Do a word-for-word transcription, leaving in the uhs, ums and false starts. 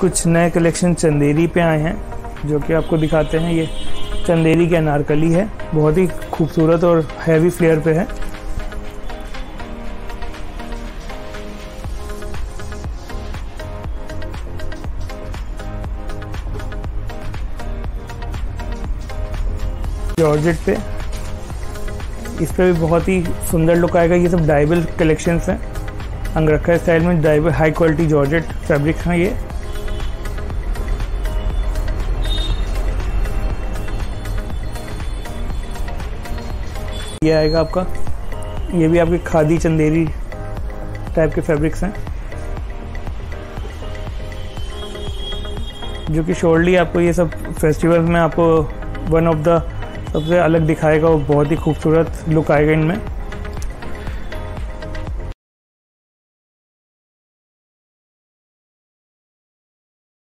कुछ नए कलेक्शन चंदेरी पे आए हैं जो कि आपको दिखाते हैं। ये चंदेरी के अनारकली है, बहुत ही खूबसूरत और हैवी फ्लेयर पे है। जॉर्जेट पे, इस पे भी बहुत ही सुंदर लुक आएगा। ये सब डाइबल कलेक्शंस हैं, अंगरखा स्टाइल में dyeable high quality georgette fabric हैं। ये ये आएगा आपका, ये भी आपके खादी चंदेरी टाइप के फैब्रिक्स हैं जो कि शोर्टली आपको ये सब फेस्टिवल में आपको वन ऑफ द सबसे अलग दिखाएगा और बहुत ही खूबसूरत लुक आएगा इनमें।